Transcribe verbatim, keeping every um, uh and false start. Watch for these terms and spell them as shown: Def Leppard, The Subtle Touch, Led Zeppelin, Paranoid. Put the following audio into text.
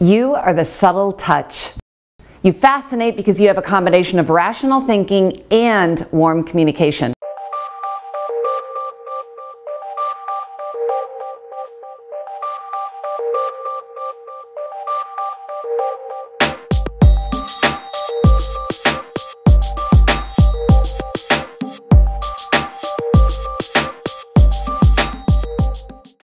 You are the subtle touch. You fascinate because you have a combination of rational thinking and warm communication.